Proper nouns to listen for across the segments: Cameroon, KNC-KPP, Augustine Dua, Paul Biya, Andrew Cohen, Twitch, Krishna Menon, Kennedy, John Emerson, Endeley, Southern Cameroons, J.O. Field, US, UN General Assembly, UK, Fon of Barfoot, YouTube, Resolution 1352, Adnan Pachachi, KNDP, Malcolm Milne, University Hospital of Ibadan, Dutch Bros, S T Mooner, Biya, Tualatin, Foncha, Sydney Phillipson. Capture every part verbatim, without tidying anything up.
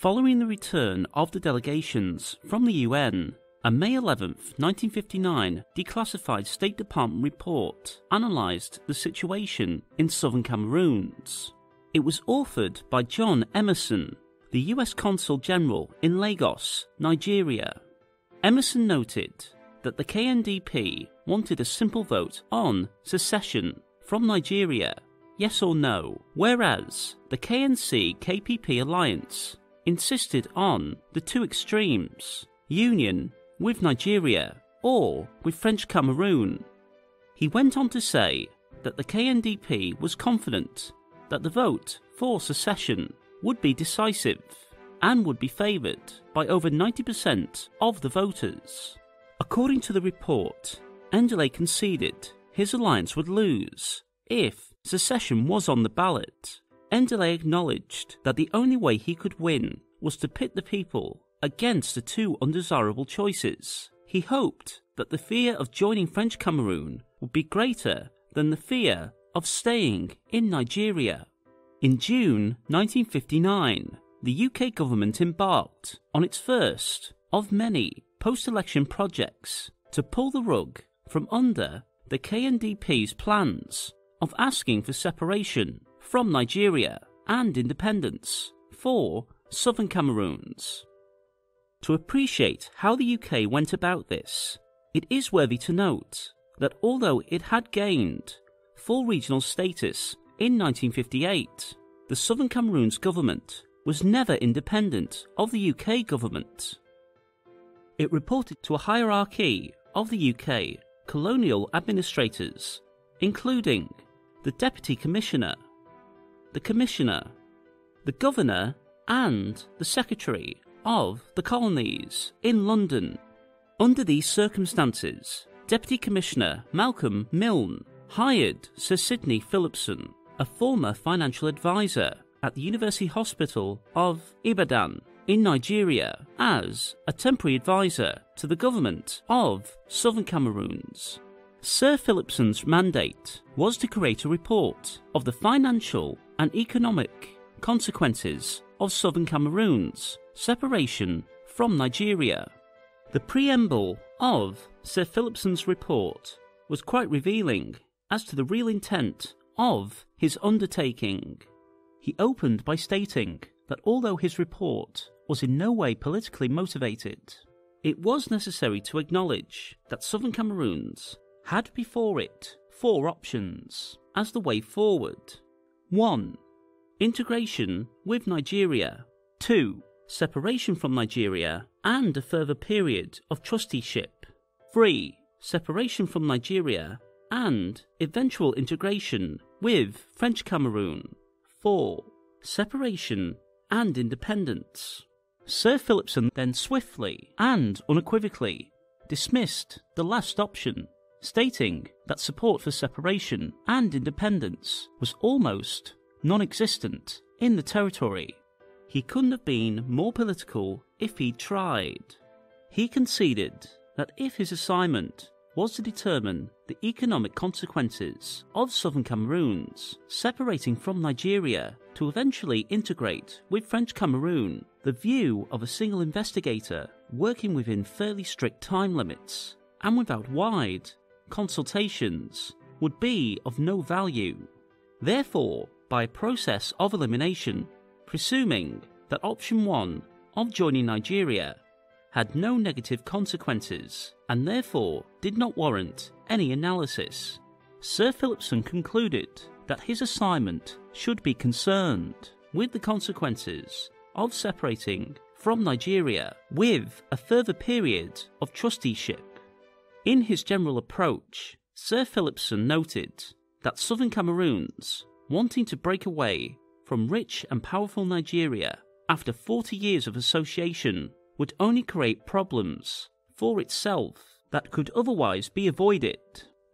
following the return of the delegations from the U N, a May eleventh, nineteen fifty-nine declassified State Department report analysed the situation in Southern Cameroons. It was authored by John Emerson, the U S Consul General in Lagos, Nigeria. Emerson noted that the K N D P wanted a simple vote on secession from Nigeria, yes or no, whereas the K N C K P P alliance insisted on the two extremes, union with Nigeria or with French Cameroon. He went on to say that the K N D P was confident that the vote for secession would be decisive and would be favoured by over ninety percent of the voters. According to the report, Endeley conceded his alliance would lose if secession was on the ballot. Endeley acknowledged that the only way he could win was to pit the people against the two undesirable choices. He hoped that the fear of joining French Cameroon would be greater than the fear of staying in Nigeria. In June nineteen fifty-nine, the U K government embarked on its first of many post-election projects to pull the rug from under the K N D P's plans of asking for separation from Nigeria and independence for Southern Cameroons. To appreciate how the U K went about this, it is worthy to note that although it had gained full regional status in nineteen fifty-eight, the Southern Cameroons government was never independent of the U K government. It reported to a hierarchy of the U K colonial administrators, including the Deputy Commissioner, the Commissioner, the Governor and the Secretary of the Colonies in London. Under these circumstances, Deputy Commissioner Malcolm Milne hired Sir Sydney Phillipson, a former financial advisor at the University Hospital of Ibadan in Nigeria, as a temporary advisor to the government of Southern Cameroons. Sir Phillipson's mandate was to create a report of the financial and economic consequences of Southern Cameroons' separation from Nigeria. The preamble of Sir Phillipson's report was quite revealing as to the real intent of his undertaking. He opened by stating that although his report was in no way politically motivated, it was necessary to acknowledge that Southern Cameroons had before it four options as the way forward. one. Integration with Nigeria. two. Separation from Nigeria and a further period of trusteeship. three. Separation from Nigeria and eventual integration with French Cameroon. four. Separation and independence. Sir Phillipson then swiftly and unequivocally dismissed the last option, stating that support for separation and independence was almost non-existent in the territory. He couldn't have been more political if he tried. He conceded that if his assignment was to determine the economic consequences of Southern Cameroons separating from Nigeria to eventually integrate with French Cameroon, the view of a single investigator working within fairly strict time limits and without wide consultations would be of no value. Therefore, by a process of elimination, presuming that option one of joining Nigeria had no negative consequences and therefore did not warrant any analysis, Sir Phillipson concluded that his assignment should be concerned with the consequences of separating from Nigeria with a further period of trusteeship. In his general approach, Sir Phillipson noted that Southern Cameroons, wanting to break away from rich and powerful Nigeria after forty years of association, would only create problems for itself that could otherwise be avoided,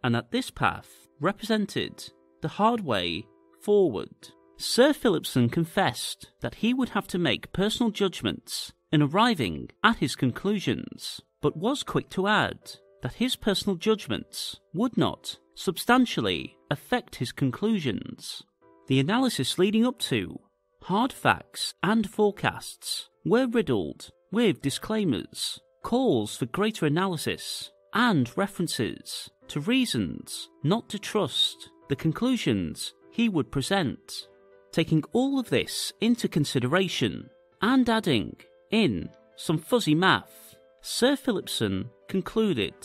and that this path represented the hard way forward. Sir Phillipson confessed that he would have to make personal judgments in arriving at his conclusions, but was quick to add that his personal judgments would not substantially affect his conclusions. The analysis leading up to Hard facts and forecasts were riddled with disclaimers, calls for greater analysis, and references to reasons not to trust the conclusions he would present. Taking all of this into consideration and adding in some fuzzy math, Sir Phillipson concluded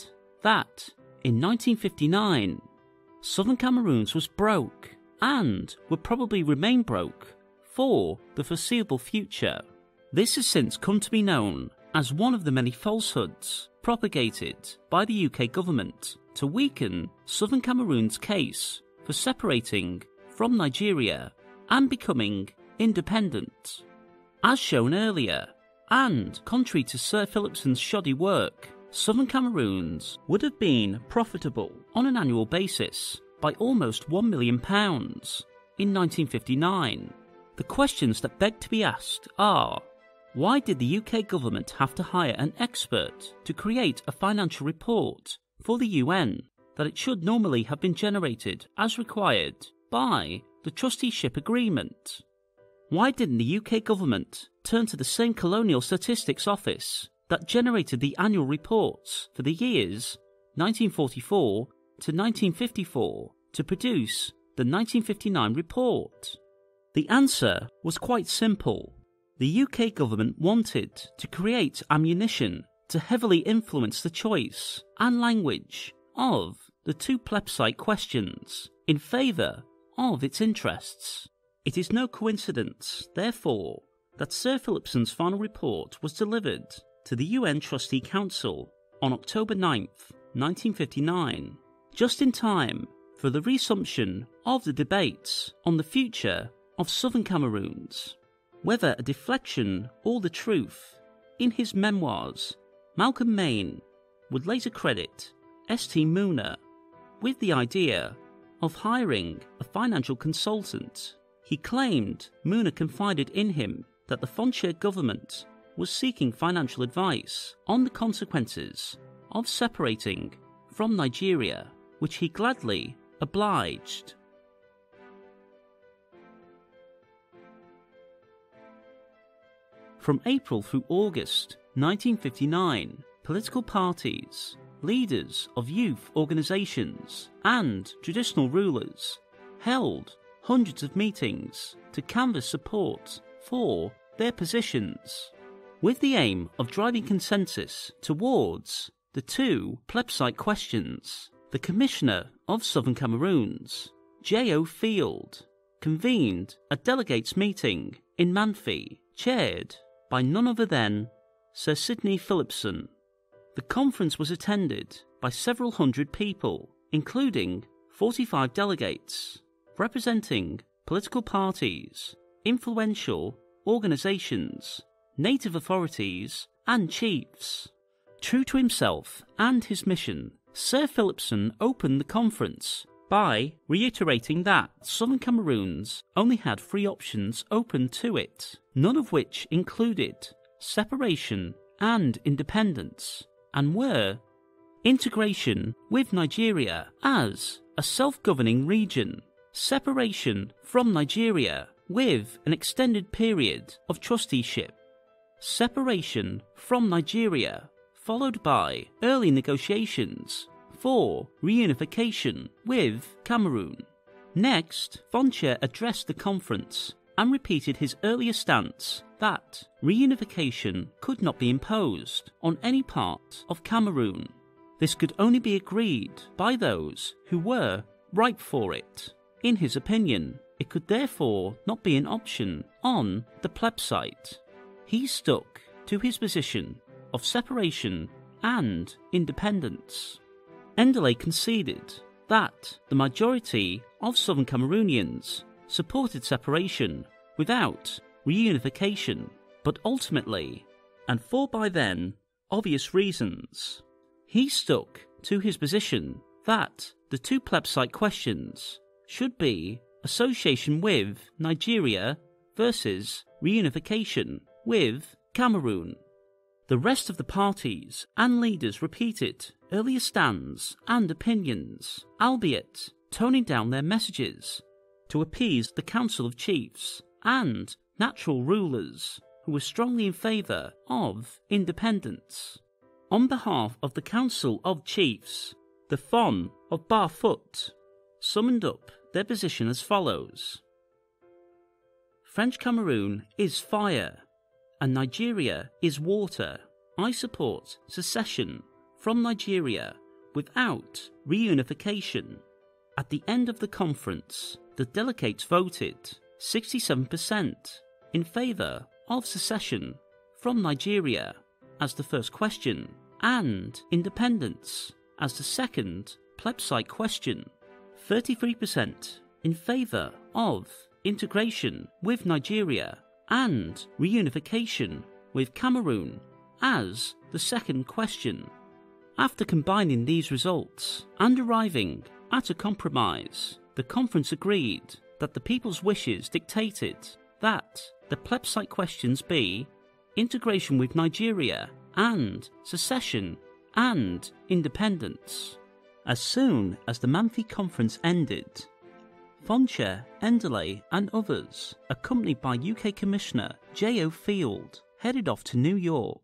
that in nineteen fifty-nine, Southern Cameroons was broke and would probably remain broke for the foreseeable future. This has since come to be known as one of the many falsehoods propagated by the U K government to weaken Southern Cameroon's case for separating from Nigeria and becoming independent. As shown earlier, and contrary to Sir Phillipson's shoddy work, Southern Cameroons would have been profitable on an annual basis by almost one million pounds in nineteen fifty-nine. The questions that beg to be asked are, why did the U K government have to hire an expert to create a financial report for the U N that it should normally have been generated as required by the trusteeship agreement? Why didn't the U K government turn to the same Colonial Statistics Office that generated the annual reports for the years nineteen forty-four to nineteen fifty-four to produce the nineteen fifty-nine report? The answer was quite simple. The U K government wanted to create ammunition to heavily influence the choice and language of the two plebiscite questions in favour of its interests. It is no coincidence, therefore, that Sir Phillipson's final report was delivered to the U N Trustee Council on October ninth, nineteen fifty-nine, just in time for the resumption of the debates on the future of Southern Cameroons. Whether a deflection or the truth, in his memoirs, Malcolm Milne would later credit S T Mooner with the idea of hiring a financial consultant. He claimed Mooner confided in him that the Foncha government was seeking financial advice on the consequences of separating from Nigeria, which he gladly obliged. From April through August nineteen fifty-nine, political parties, leaders of youth organisations and traditional rulers held hundreds of meetings to canvass support for their positions, with the aim of driving consensus towards the two plebiscite questions. The Commissioner of Southern Cameroons, J O Field, convened a delegates' meeting in Manfi, chaired by none other than Sir Sydney Phillipson. The conference was attended by several hundred people, including forty-five delegates, representing political parties, influential organisations, native authorities and chiefs. True to himself and his mission, Sir Phillipson opened the conference by reiterating that Southern Cameroons only had three options open to it, none of which included separation and independence, and were integration with Nigeria as a self-governing region, separation from Nigeria with an extended period of trusteeship, separation from Nigeria followed by early negotiations for reunification with Cameroon. Next, Foncha addressed the conference and repeated his earlier stance that reunification could not be imposed on any part of Cameroon. This could only be agreed by those who were ripe for it. In his opinion, it could therefore not be an option on the plebiscite. He stuck to his position of separation and independence. Endeley conceded that the majority of Southern Cameroonians supported separation without reunification, but ultimately, and for by then obvious reasons, he stuck to his position that the two plebiscite questions should be association with Nigeria versus reunification with Cameroon. The rest of the parties and leaders repeated earlier stands and opinions, albeit toning down their messages to appease the Council of Chiefs and natural rulers who were strongly in favour of independence. On behalf of the Council of Chiefs, the Fon of Barfoot summed up their position as follows. French Cameroon is fire, and Nigeria is water. I support secession from Nigeria without reunification. At the end of the conference, the delegates voted sixty-seven percent in favour of secession from Nigeria as the first question and independence as the second plebiscite question, thirty-three percent in favour of integration with Nigeria and reunification with Cameroon as the second question. After combining these results and arriving at a compromise, the conference agreed that the people's wishes dictated that the plebiscite questions be integration with Nigeria and secession and independence. As soon as the Manfi conference ended, Foncha, Endeley and others, accompanied by U K Commissioner J O Field, headed off to New York.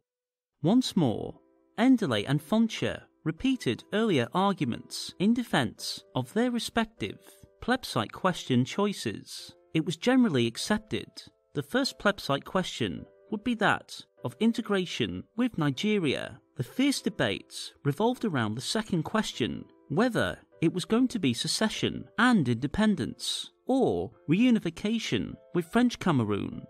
Once more, Endeley and Foncha repeated earlier arguments in defence of their respective plebiscite question choices. It was generally accepted the first plebiscite question would be that of integration with Nigeria. The fierce debates revolved around the second question, whether it was going to be secession and independence or reunification with French Cameroon.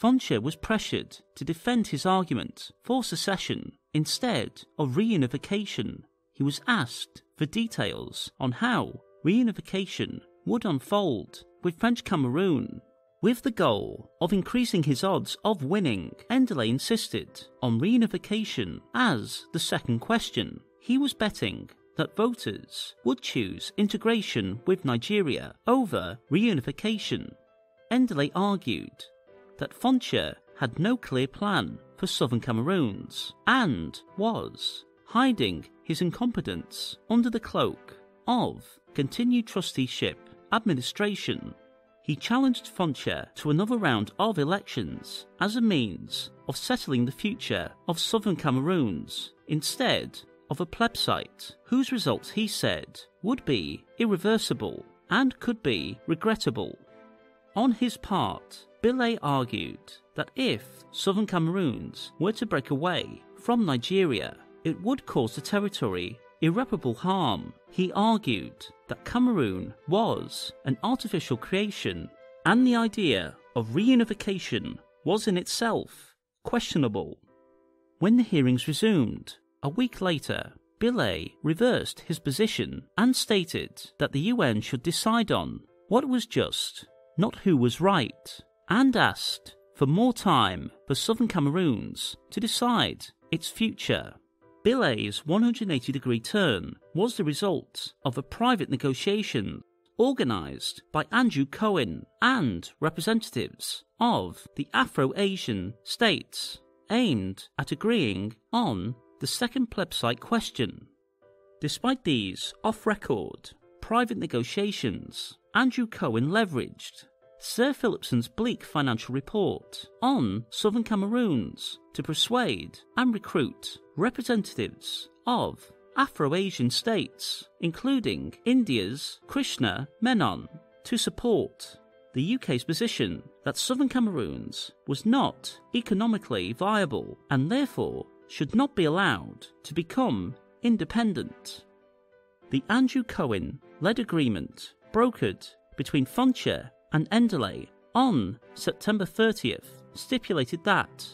Foncha was pressured to defend his argument for secession instead of reunification. He was asked for details on how reunification would unfold with French Cameroon. With the goal of increasing his odds of winning, Endeley insisted on reunification as the second question. He was betting that voters would choose integration with Nigeria over reunification. Endeley argued that Foncha had no clear plan for Southern Cameroons and was hiding his incompetence under the cloak of continued trusteeship administration. He challenged Foncha to another round of elections as a means of settling the future of Southern Cameroons instead of a plebiscite, whose results he said would be irreversible and could be regrettable. On his part, Biya argued that if Southern Cameroons were to break away from Nigeria, it would cause the territory irreparable harm. He argued that Cameroon was an artificial creation and the idea of reunification was in itself questionable. When the hearings resumed a week later, Biya reversed his position and stated that the U N should decide on what was just, not who was right, and asked for more time for Southern Cameroons to decide its future. Biya's one hundred eighty degree turn was the result of a private negotiation organised by Andrew Cohen and representatives of the Afro-Asian states, aimed at agreeing on the second plebiscite question. Despite these off-record private negotiations, Andrew Cohen leveraged Sir Phillipson's bleak financial report on Southern Cameroons to persuade and recruit representatives of Afro-Asian states, including India's Krishna Menon, to support the U K's position that Southern Cameroons was not economically viable and therefore should not be allowed to become independent. The Andrew Cohen-led agreement brokered between Foncha and Endeley on September thirtieth stipulated that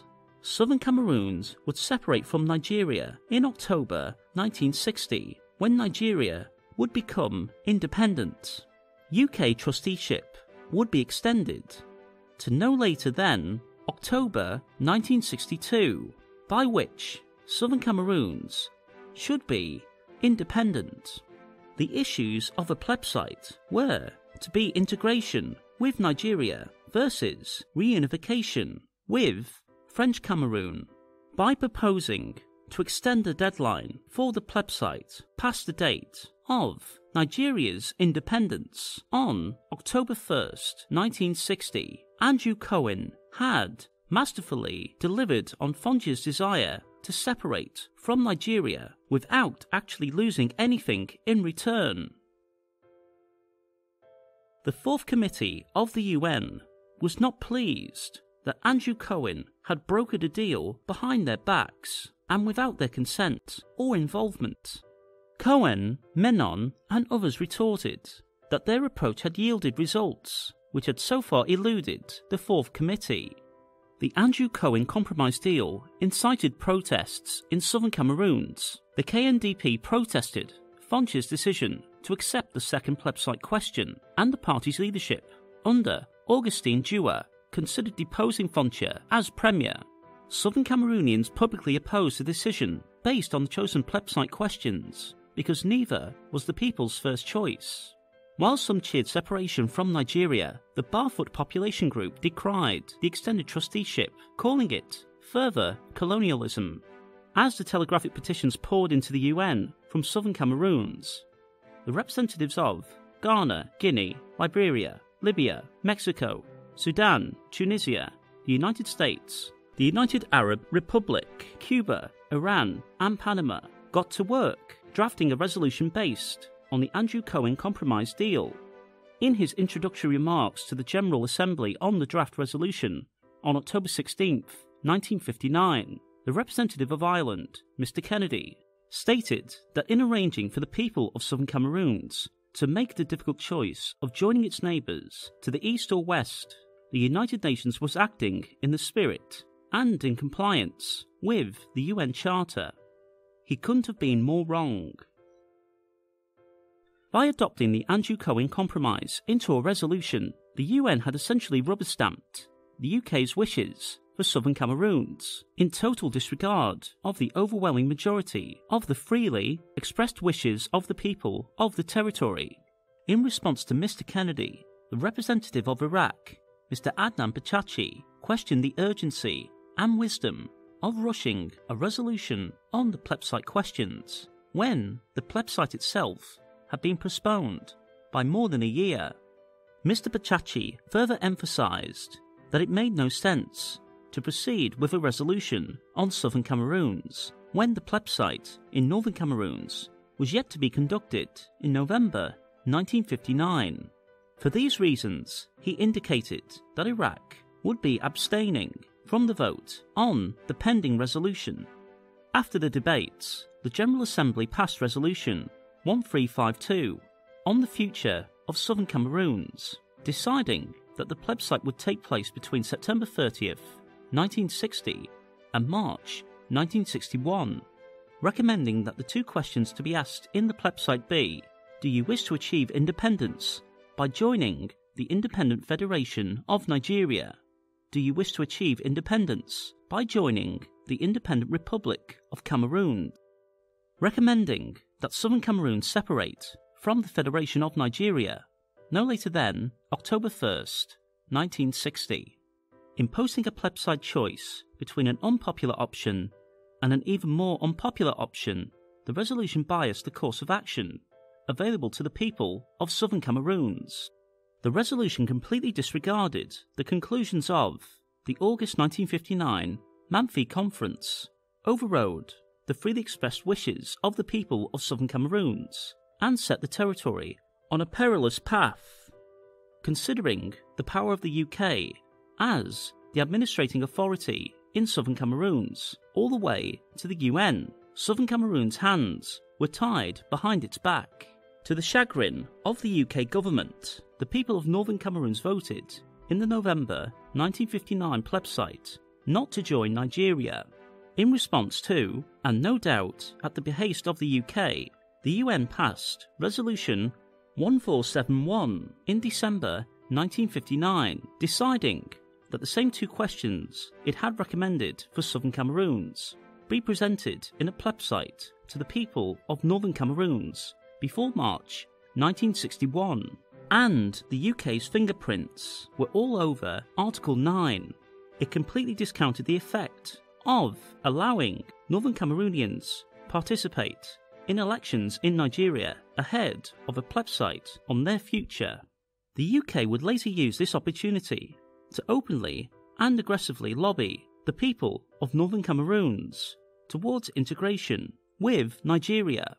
Southern Cameroons would separate from Nigeria in October nineteen sixty, when Nigeria would become independent. U K trusteeship would be extended to no later than October nineteen sixty-two, by which Southern Cameroons should be independent. The issues of a plebiscite were to be integration with Nigeria versus reunification with French Cameroon. By proposing to extend the deadline for the plebiscite past the date of Nigeria's independence on October first, nineteen sixty, Andrew Cohen had masterfully delivered on Foncha's desire to separate from Nigeria without actually losing anything in return. The Fourth Committee of the U N was not pleased that Andrew Cohen had brokered a deal behind their backs and without their consent or involvement. Cohen, Menon and others retorted that their approach had yielded results which had so far eluded the Fourth Committee. The Andrew Cohen compromise deal incited protests in southern Cameroons. The K N D P protested Foncha's decision to accept the second plebiscite question, and the party's leadership, under Augustine Dua, considered deposing Foncha as premier. Southern Cameroonians publicly opposed the decision based on the chosen plebiscite questions, because neither was the people's first choice. While some cheered separation from Nigeria, the Barfoot population group decried the extended trusteeship, calling it further colonialism. As the telegraphic petitions poured into the U N from southern Cameroons, the representatives of Ghana, Guinea, Liberia, Libya, Mexico, Sudan, Tunisia, the United States, the United Arab Republic, Cuba, Iran, and Panama got to work drafting a resolution based on the Andrew Cohen compromise deal. In his introductory remarks to the General Assembly on the draft resolution on October sixteenth nineteen fifty-nine, the representative of Ireland, Mister Kennedy, stated that in arranging for the people of southern Cameroons to make the difficult choice of joining its neighbours to the east or west, the United Nations was acting in the spirit and in compliance with the U N Charter. He couldn't have been more wrong. By adopting the Andrew Cohen Compromise into a resolution, the U N had essentially rubber-stamped the U K's wishes for southern Cameroons, in total disregard of the overwhelming majority of the freely expressed wishes of the people of the territory. In response to Mister Kennedy, the representative of Iraq, Mister Adnan Pachachi, questioned the urgency and wisdom of rushing a resolution on the plebiscite questions when the plebiscite itself had been postponed by more than a year. Mister Pachachi further emphasised that it made no sense to proceed with a resolution on southern Cameroons when the plebiscite in northern Cameroons was yet to be conducted in November nineteen fifty-nine. For these reasons, he indicated that Iraq would be abstaining from the vote on the pending resolution. After the debates, the General Assembly passed Resolution one three five two on the future of southern Cameroons, deciding that the plebiscite would take place between September thirtieth nineteen sixty and March nineteen sixty-one, recommending that the two questions to be asked in the plebiscite be, do you wish to achieve independence by joining the Independent Federation of Nigeria? Do you wish to achieve independence by joining the Independent Republic of Cameroon? Recommending that southern Cameroon separate from the Federation of Nigeria no later than October first nineteen sixty. Imposing a plebiscite choice between an unpopular option and an even more unpopular option, the resolution biased the course of action available to the people of southern Cameroons. The resolution completely disregarded the conclusions of the August nineteen fifty-nine Mamfi Conference, overrode the freely expressed wishes of the people of southern Cameroons, and set the territory on a perilous path. Considering the power of the U K as the administrating authority in southern Cameroons, all the way to the U N, southern Cameroon's hands were tied behind its back. To the chagrin of the U K government, the people of northern Cameroons voted in the November nineteen fifty-nine plebiscite not to join Nigeria. In response to, and no doubt at the behest of the U K, the U N passed Resolution one four seven one in December nineteen fifty-nine, deciding that the same two questions it had recommended for southern Cameroons be presented in a plebiscite to the people of northern Cameroons before March nineteen sixty-one, and the U K's fingerprints were all over Article nine. It completely discounted the effect of allowing northern Cameroonians participate in elections in Nigeria ahead of a plebiscite on their future. The U K would later use this opportunity to openly and aggressively lobby the people of Northern Cameroons towards integration with Nigeria.